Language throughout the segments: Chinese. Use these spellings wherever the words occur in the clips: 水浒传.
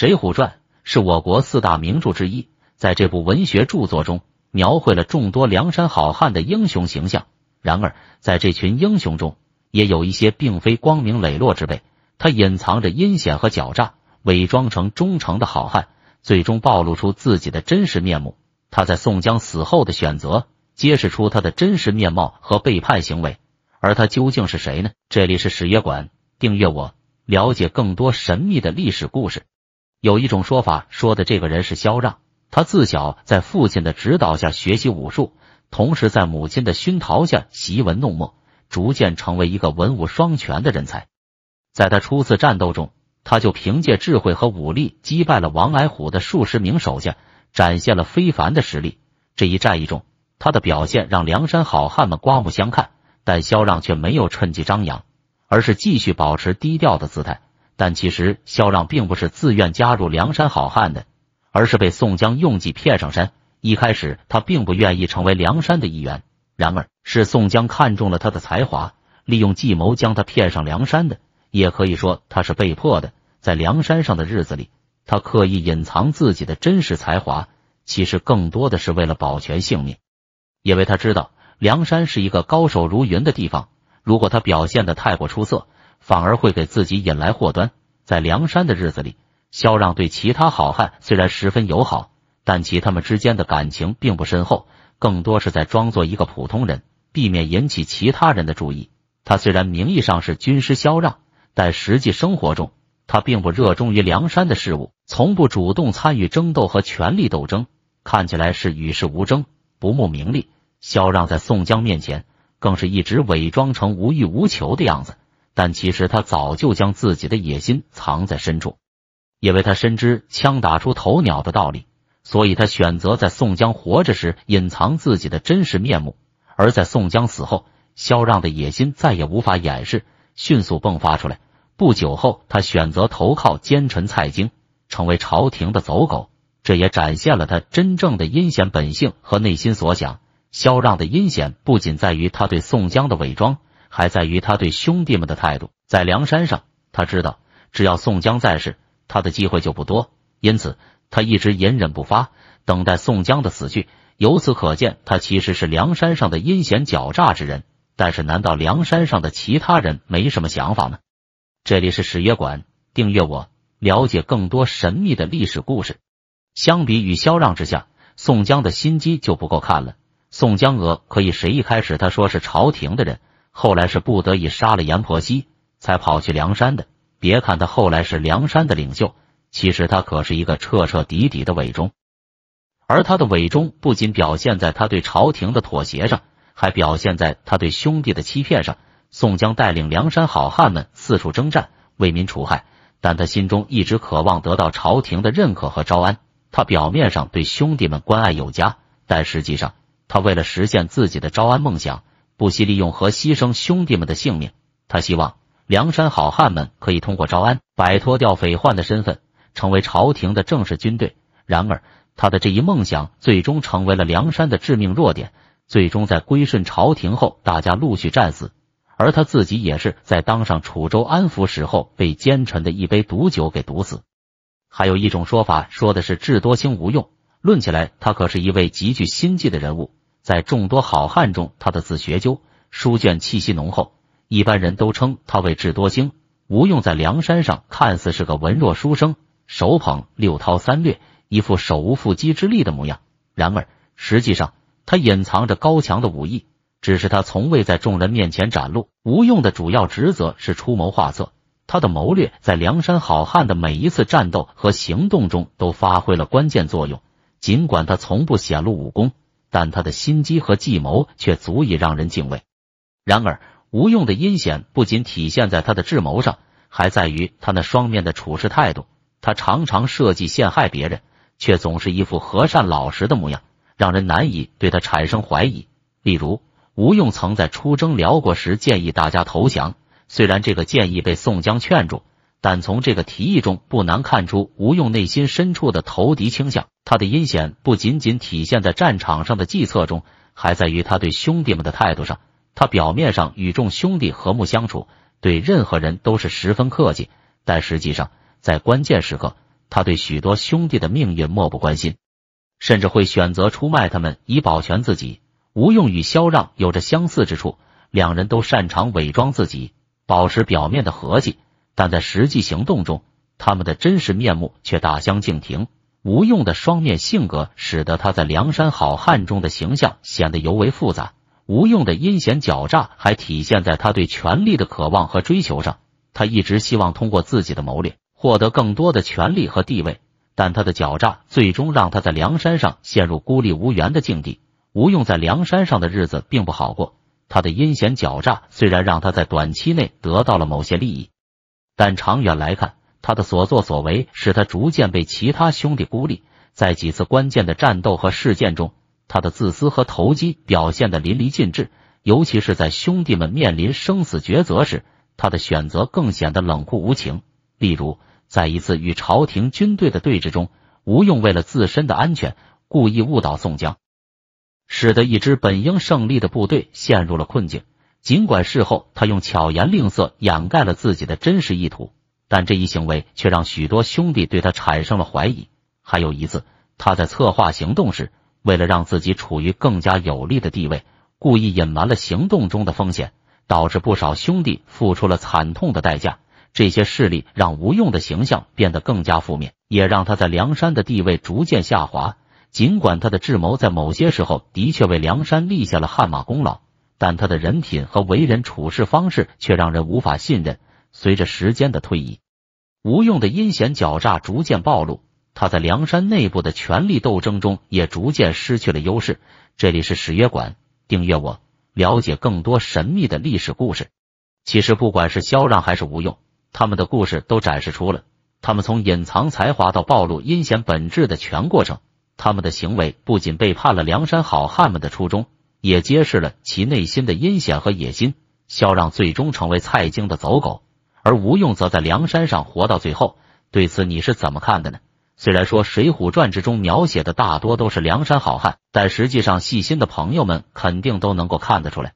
水浒传》是我国四大名著之一，在这部文学著作中描绘了众多梁山好汉的英雄形象。然而，在这群英雄中，也有一些并非光明磊落之辈，他隐藏着阴险和狡诈，伪装成忠诚的好汉，最终暴露出自己的真实面目。他在宋江死后的选择，揭示出他的真实面貌和背叛行为。而他究竟是谁呢？这里是史爷馆，订阅我，了解更多神秘的历史故事。有一种说法说的这个人是萧让，他自小在父亲的指导下学习武术，同时在母亲的熏陶下习文弄墨，逐渐成为一个文武双全的人才。在他初次战斗中，他就凭借智慧和武力击败了王矮虎的数十名手下，展现了非凡的实力。这一战役中，他的表现让梁山好汉们刮目相看，但萧让却没有趁机张扬，而是继续保持低调的姿态。但其实萧让并不是自愿加入梁山好汉的，而是被宋江用计骗上山。一开始他并不愿意成为梁山的一员，然而是宋江看中了他的才华，利用计谋将他骗上梁山的。也可以说他是被迫的。在梁山上的日子里，他刻意隐藏自己的真实才华，其实更多的是为了保全性命。因为他知道梁山是一个高手如云的地方，如果他表现得太过出色，反而会给自己引来祸端。在梁山的日子里，萧让对其他好汉虽然十分友好，但其他们之间的感情并不深厚，更多是在装作一个普通人，避免引起其他人的注意。他虽然名义上是军师萧让，但实际生活中他并不热衷于梁山的事物，从不主动参与争斗和权力斗争，看起来是与世无争，不慕名利。萧让在宋江面前更是一直伪装成无欲无求的样子，但其实他早就将自己的野心藏在深处。因为他深知枪打出头鸟的道理，所以他选择在宋江活着时隐藏自己的真实面目。而在宋江死后，萧让的野心再也无法掩饰，迅速迸发出来。不久后，他选择投靠奸臣蔡京，成为朝廷的走狗，这也展现了他真正的阴险本性和内心所想。萧让的阴险不仅在于他对宋江的伪装，还在于他对兄弟们的态度。在梁山上，他知道只要宋江在世，他的机会就不多，因此他一直隐忍不发，等待宋江的死去。由此可见，他其实是梁山上的阴险狡诈之人。但是难道梁山上的其他人没什么想法吗？这里是史爷馆，订阅我，了解更多神秘的历史故事。相比与萧让之下，宋江的心机就不够看了。宋江娥可以谁一开始他说是朝廷的人，后来是不得已杀了阎婆惜才跑去梁山的。别看他后来是梁山的领袖，其实他可是一个彻底的伪忠。而他的伪忠不仅表现在他对朝廷的妥协上，还表现在他对兄弟的欺骗上。宋江带领梁山好汉们四处征战，为民除害，但他心中一直渴望得到朝廷的认可和招安。他表面上对兄弟们关爱有加，但实际上他为了实现自己的招安梦想，不惜利用和牺牲兄弟们的性命。他希望梁山好汉们可以通过招安摆脱掉匪患的身份，成为朝廷的正式军队。然而他的这一梦想最终成为了梁山的致命弱点，最终在归顺朝廷后，大家陆续战死。而他自己也是在当上楚州安抚使后，被奸臣的一杯毒酒给毒死。还有一种说法说的是智多星吴用，论起来他可是一位极具心计的人物。在众多好汉中，他的自学究书卷气息浓厚，一般人都称他为智多星。吴用在梁山上看似是个文弱书生，手捧六韬三略，一副手无缚鸡之力的模样。然而实际上他隐藏着高强的武艺，只是他从未在众人面前展露。吴用的主要职责是出谋划策，他的谋略在梁山好汉的每一次战斗和行动中都发挥了关键作用。尽管他从不显露武功，但他的心机和计谋却足以让人敬畏。然而吴用的阴险不仅体现在他的智谋上，还在于他那双面的处事态度。他常常设计陷害别人，却总是一副和善老实的模样，让人难以对他产生怀疑。例如，吴用曾在出征辽国时建议大家投降，虽然这个建议被宋江劝住，但从这个提议中不难看出吴用内心深处的投敌倾向。他的阴险不仅仅体现在战场上的计策中，还在于他对兄弟们的态度上。他表面上与众兄弟和睦相处，对任何人都是十分客气，但实际上在关键时刻他对许多兄弟的命运漠不关心，甚至会选择出卖他们以保全自己。吴用与萧让有着相似之处，两人都擅长伪装自己，保持表面的和气，但在实际行动中，他们的真实面目却大相径庭。吴用的双面性格使得他在梁山好汉中的形象显得尤为复杂。吴用的阴险狡诈还体现在他对权力的渴望和追求上，他一直希望通过自己的谋略获得更多的权力和地位，但他的狡诈最终让他在梁山上陷入孤立无援的境地。吴用在梁山上的日子并不好过，他的阴险狡诈虽然让他在短期内得到了某些利益，但长远来看，他的所作所为使他逐渐被其他兄弟孤立。在几次关键的战斗和事件中，他的自私和投机表现得淋漓尽致，尤其是在兄弟们面临生死抉择时，他的选择更显得冷酷无情。例如，在一次与朝廷军队的对峙中，吴用为了自身的安全，故意误导宋江，使得一支本应胜利的部队陷入了困境。尽管事后他用巧言令色掩盖了自己的真实意图，但这一行为却让许多兄弟对他产生了怀疑。还有一次，他在策划行动时，为了让自己处于更加有利的地位，故意隐瞒了行动中的风险，导致不少兄弟付出了惨痛的代价。这些事例让吴用的形象变得更加负面，也让他在梁山的地位逐渐下滑。尽管他的智谋在某些时候的确为梁山立下了汗马功劳，但他的人品和为人处事方式却让人无法信任。随着时间的推移，吴用的阴险狡诈逐渐暴露，他在梁山内部的权力斗争中也逐渐失去了优势。这里是史曰馆，订阅我，了解更多神秘的历史故事。其实不管是萧让还是吴用，他们的故事都展示出了他们从隐藏才华到暴露阴险本质的全过程。他们的行为不仅背叛了梁山好汉们的初衷，也揭示了其内心的阴险和野心。萧让最终成为蔡京的走狗，而吴用则在梁山上活到最后。对此你是怎么看的呢？虽然说《水浒传》之中描写的大多都是梁山好汉，但实际上细心的朋友们肯定都能够看得出来，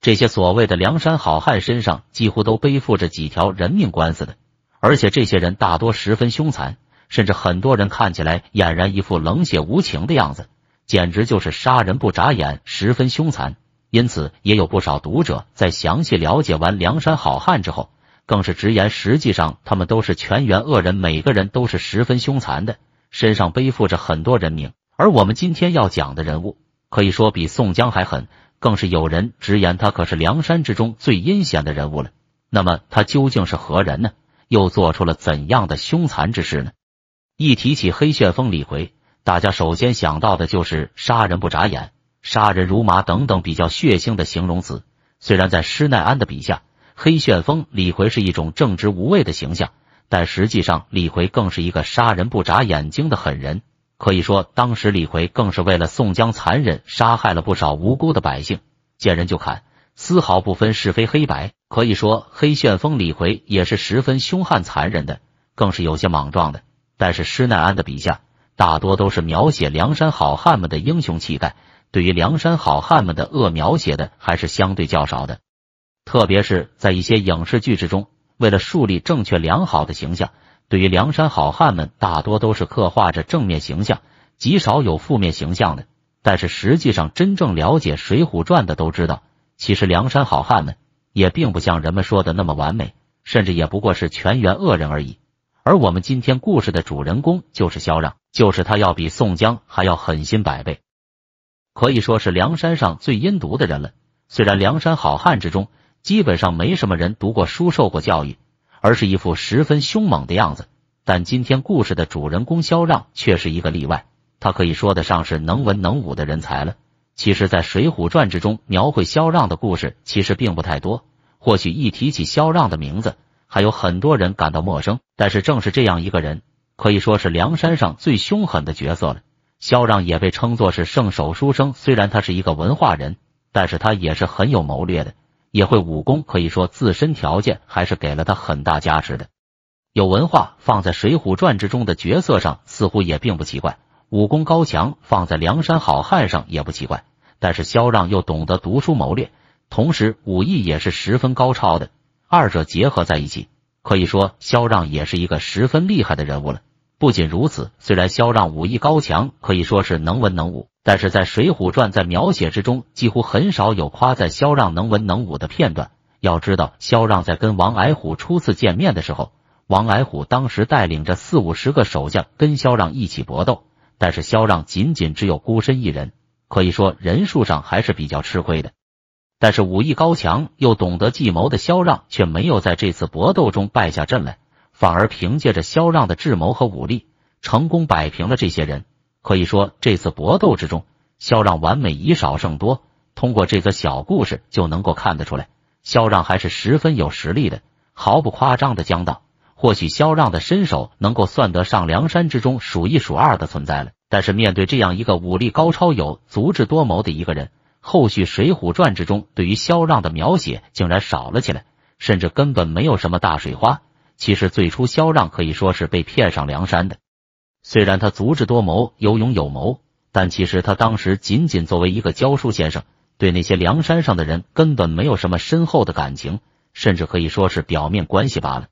这些所谓的梁山好汉身上几乎都背负着几条人命官司的，而且这些人大多十分凶残，甚至很多人看起来俨然一副冷血无情的样子，简直就是杀人不眨眼，十分凶残。因此也有不少读者在详细了解完梁山好汉之后，更是直言实际上他们都是全员恶人，每个人都是十分凶残的，身上背负着很多人命。而我们今天要讲的人物可以说比宋江还狠，更是有人直言他可是梁山之中最阴险的人物了。那么他究竟是何人呢？又做出了怎样的凶残之事呢？一提起黑旋风李逵，大家首先想到的就是杀人不眨眼、杀人如麻等等比较血腥的形容词。虽然在施耐庵的笔下，黑旋风李逵是一种正直无畏的形象，但实际上李逵更是一个杀人不眨眼睛的狠人。可以说当时李逵更是为了宋江残忍杀害了不少无辜的百姓，见人就砍，丝毫不分是非黑白。可以说黑旋风李逵也是十分凶悍残忍的，更是有些莽撞的。但是施耐庵的笔下大多都是描写梁山好汉们的英雄气概，对于梁山好汉们的恶描写的还是相对较少的。特别是在一些影视剧之中，为了树立正确良好的形象，对于梁山好汉们大多都是刻画着正面形象，极少有负面形象的。但是实际上真正了解《水浒传》的都知道，其实梁山好汉们也并不像人们说的那么完美，甚至也不过是全员恶人而已。而我们今天故事的主人公就是萧让，就是他要比宋江还要狠心百倍，可以说是梁山上最阴毒的人了。虽然梁山好汉之中基本上没什么人读过书受过教育，而是一副十分凶猛的样子，但今天故事的主人公萧让却是一个例外，他可以说得上是能文能武的人才了。其实在《水浒传》之中描绘萧让的故事其实并不太多，或许一提起萧让的名字还有很多人感到陌生，但是正是这样一个人可以说是梁山上最凶狠的角色了。萧让也被称作是圣手书生，虽然他是一个文化人，但是他也是很有谋略的，也会武功，可以说自身条件还是给了他很大加持的。有文化放在《水浒传》之中的角色上似乎也并不奇怪，武功高强放在梁山好汉上也不奇怪，但是萧让又懂得读书谋略，同时武艺也是十分高超的，二者结合在一起，可以说萧让也是一个十分厉害的人物了。不仅如此，虽然萧让武艺高强，可以说是能文能武，但是在《水浒传》在描写之中，几乎很少有夸赞萧让能文能武的片段。要知道，萧让在跟王矮虎初次见面的时候，王矮虎当时带领着四五十个手下跟萧让一起搏斗，但是萧让仅只有孤身一人，可以说人数上还是比较吃亏的。但是武艺高强又懂得计谋的萧让却没有在这次搏斗中败下阵来，反而凭借着萧让的智谋和武力，成功摆平了这些人。可以说这次搏斗之中，萧让完美以少胜多，通过这则小故事就能够看得出来，萧让还是十分有实力的。毫不夸张的讲道，或许萧让的身手能够算得上梁山之中数一数二的存在了，但是面对这样一个武力高超有足智多谋的一个人，后续《水浒传》之中对于萧让的描写竟然少了起来，甚至根本没有什么大水花。其实最初萧让可以说是被骗上梁山的，虽然他足智多谋有勇有谋，但其实他当时仅作为一个教书先生，对那些梁山上的人根本没有什么深厚的感情，甚至可以说是表面关系罢了。